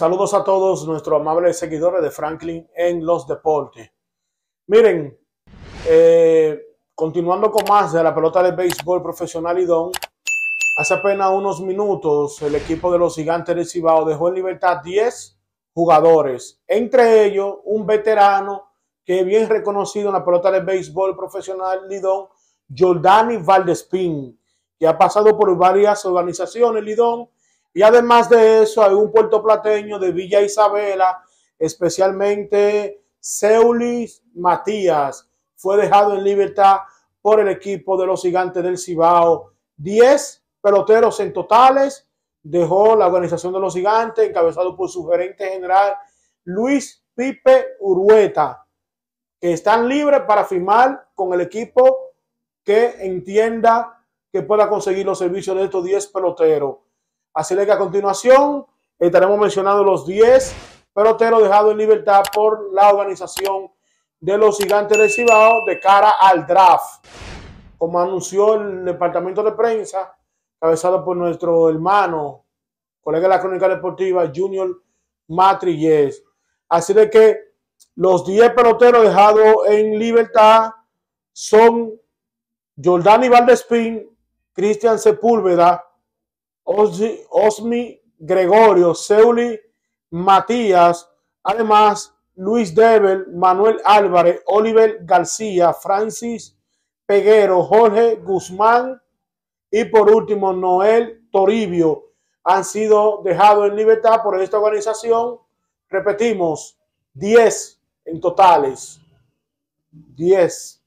Saludos a todos nuestros amables seguidores de Franklyn en los Deportes. Miren, continuando con más de la pelota de béisbol profesional LIDOM, hace apenas unos minutos el equipo de los Gigantes del Cibao dejó en libertad 10 jugadores, entre ellos un veterano que es bien reconocido en la pelota de béisbol profesional LIDOM, Jordani Valdespín, que ha pasado por varias organizaciones LIDOM. Y además de eso, hay un puertoplateño de Villa Isabela, especialmente Seulis Matías, fue dejado en libertad por el equipo de los Gigantes del Cibao. 10 peloteros en totales dejó la organización de los Gigantes, encabezado por su gerente general Luis Pipe Urueta, que están libres para firmar con el equipo que entienda que pueda conseguir los servicios de estos 10 peloteros. Así que a continuación estaremos mencionando los 10 peloteros dejados en libertad por la organización de los Gigantes del Cibao de cara al draft. Como anunció el departamento de prensa, encabezado por nuestro hermano, colega de la Crónica Deportiva, Junior Matríguez. Así de que los 10 peloteros dejados en libertad son Jordani Valdespín, Cristian Sepúlveda, Osmi Gregorio, Seulis Matías, además Luis Debel, Manuel Álvarez, Oliver García, Francis Peguero, Jorge Guzmán y por último Noel Toribio han sido dejados en libertad por esta organización. Repetimos, 10 en totales. 10.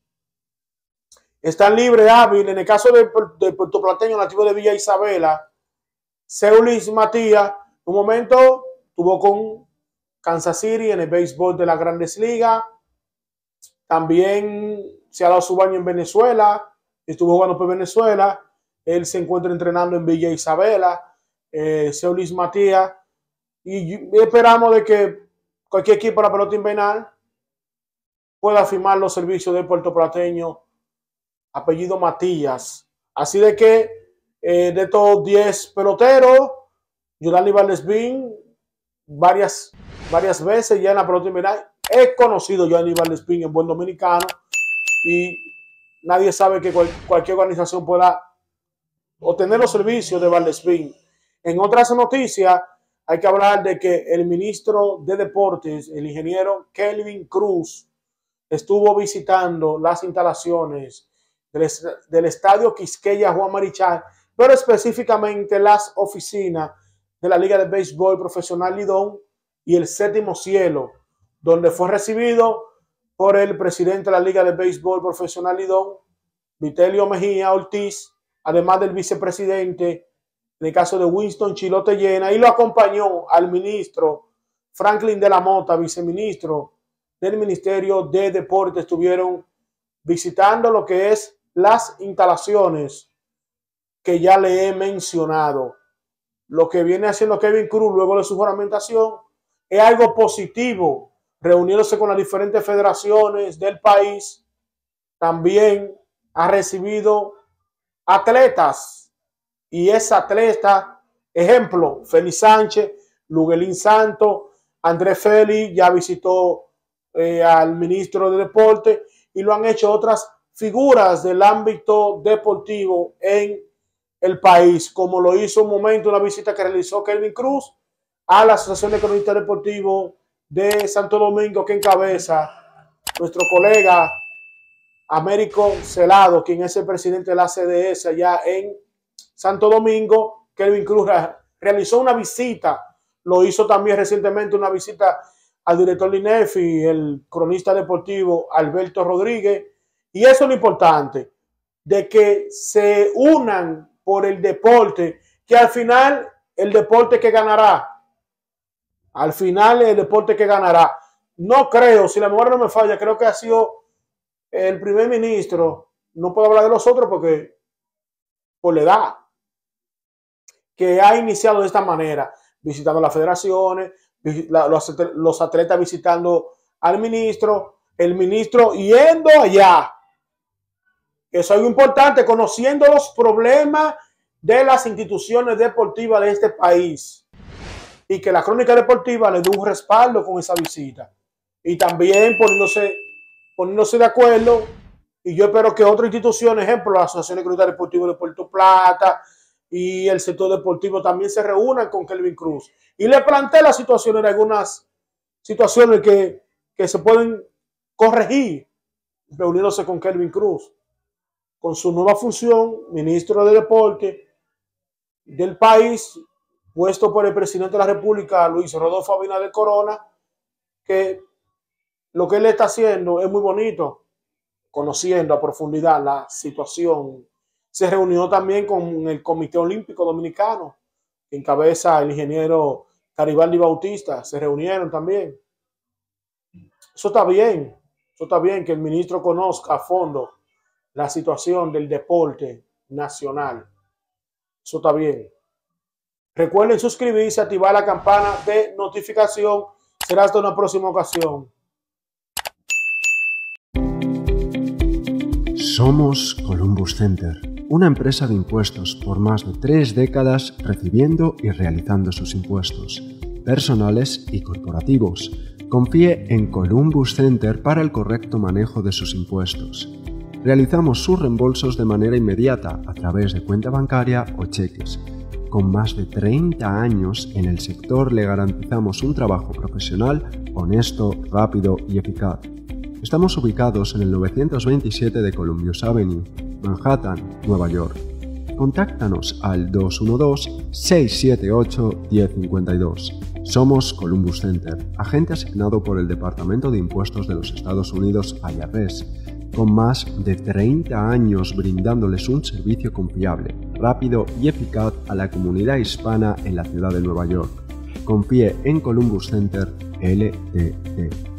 Están libres hábil, en el caso del puertoplateño nativo de Villa Isabela, Seulis Matías, un momento tuvo con Kansas City en el béisbol de las Grandes Ligas. También se ha dado su baño en Venezuela. Estuvo jugando por Venezuela. Él se encuentra entrenando en Villa Isabela. Seulis Matías. Y esperamos de que cualquier equipo de la pelota invernal pueda firmar los servicios del puertoplateño apellido Matías. Así de que de estos 10 peloteros, Jordani Valdespín varias veces ya en la pelota invernal es conocido Jordani Valdespín en buen dominicano y nadie sabe que cualquier organización pueda obtener los servicios de Valdespín. En otras noticias hay que hablar de que el ministro de Deportes, el ingeniero Kelvin Cruz, estuvo visitando las instalaciones del Estadio Quisqueya Juan Marichal, pero específicamente las oficinas de la Liga de Béisbol Profesional LIDOM y el Séptimo Cielo, donde fue recibido por el presidente de la Liga de Béisbol Profesional LIDOM, Vitelio Mejía Ortiz, además del vicepresidente, en el caso de Winston Chilote Llena, y lo acompañó al ministro Franklin de la Mota, viceministro del Ministerio de Deportes. Estuvieron visitando lo que es las instalaciones que ya le he mencionado. Lo que viene haciendo Kelvin Cruz luego de su juramentación es algo positivo, reuniéndose con las diferentes federaciones del país. También ha recibido atletas y es atleta, ejemplo, Félix Sánchez, Luguelín Santo, André Félix ya visitó al ministro de Deporte y lo han hecho otras figuras del ámbito deportivo en el país, como lo hizo un momento una visita que realizó Kelvin Cruz a la Asociación de Cronistas Deportivos de Santo Domingo, que encabeza nuestro colega Américo Celado, quien es el presidente de la CDS allá en Santo Domingo. Kelvin Cruz realizó una visita, lo hizo también recientemente una visita al director del INEFI, el cronista deportivo Alberto Rodríguez. Y eso es lo importante, de que se unan por el deporte, que al final el deporte que ganará. Al final el deporte que ganará. No creo, si la memoria no me falla, creo que ha sido el primer ministro, no puedo hablar de los otros porque por la edad, que ha iniciado de esta manera, visitando las federaciones, los atletas visitando al ministro, el ministro yendo allá. Eso es algo importante, conociendo los problemas de las instituciones deportivas de este país. y que la crónica deportiva le dé un respaldo con esa visita. Y también poniéndose de acuerdo, y yo espero que otras instituciones, ejemplo, la Asociación de Crónica Deportiva de Puerto Plata y el sector deportivo también se reúnan con Kelvin Cruz. Y le planteé las situaciones, algunas situaciones que se pueden corregir reuniéndose con Kelvin Cruz, con su nueva función, ministro de Deporte del país, puesto por el presidente de la República, Luis Rodolfo Abinader Corona, que lo que él está haciendo es muy bonito, conociendo a profundidad la situación. Se reunió también con el Comité Olímpico Dominicano, que encabeza el ingeniero Garibaldi Bautista, se reunieron también. Eso está bien que el ministro conozca a fondo la situación del deporte nacional. Eso está bien. Recuerden suscribirse, activar la campana de notificación. Será hasta una próxima ocasión. Somos Columbus Center, una empresa de impuestos por más de 3 décadas recibiendo y realizando sus impuestos, personales y corporativos. Confíe en Columbus Center para el correcto manejo de sus impuestos. Realizamos sus reembolsos de manera inmediata a través de cuenta bancaria o cheques. Con más de 30 años en el sector le garantizamos un trabajo profesional, honesto, rápido y eficaz. Estamos ubicados en el 927 de Columbus Avenue, Manhattan, Nueva York. Contáctanos al 212-678-1052. Somos Columbus Center, agente asignado por el Departamento de Impuestos de los Estados Unidos, IRS, con más de 30 años brindándoles un servicio confiable, rápido y eficaz a la comunidad hispana en la ciudad de Nueva York. Confíe en Columbus Center LTD.